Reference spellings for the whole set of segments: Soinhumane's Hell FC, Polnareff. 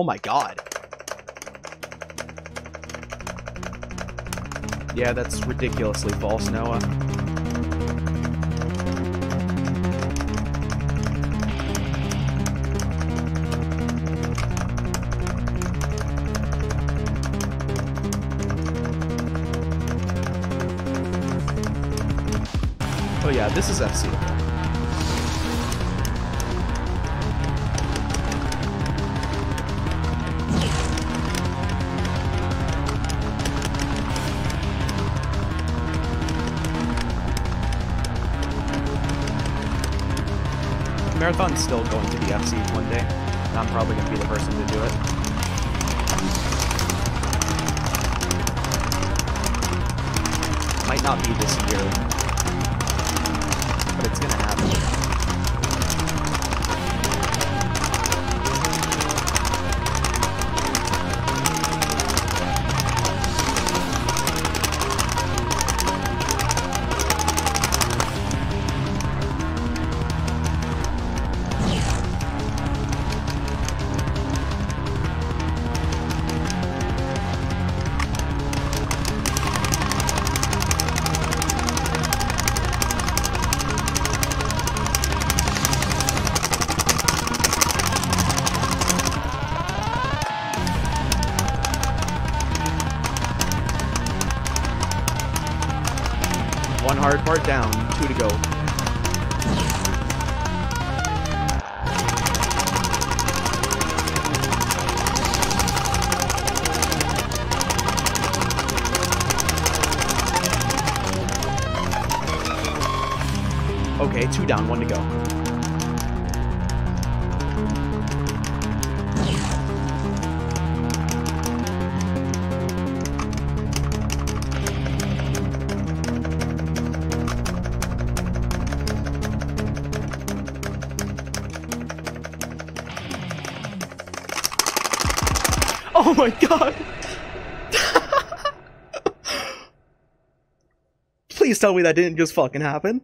Oh my god. Yeah, that's ridiculously false, Noah. Oh yeah, this is FC. Marathon's still going to be FC one day, and I'm probably going to be the person to do it. Might not be this year, but it's going to happen. One hard part down, 2 to go. Okay, 2 down, 1 to go. Oh my god! Please tell me that didn't just fucking happen.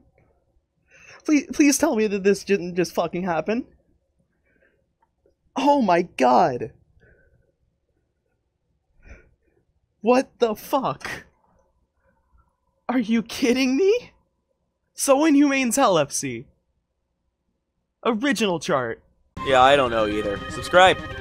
Please tell me that this didn't just fucking happen. Oh my god! What the fuck? Are you kidding me? Soinhumane's Hell FC. Original chart. Yeah, I don't know either. Subscribe.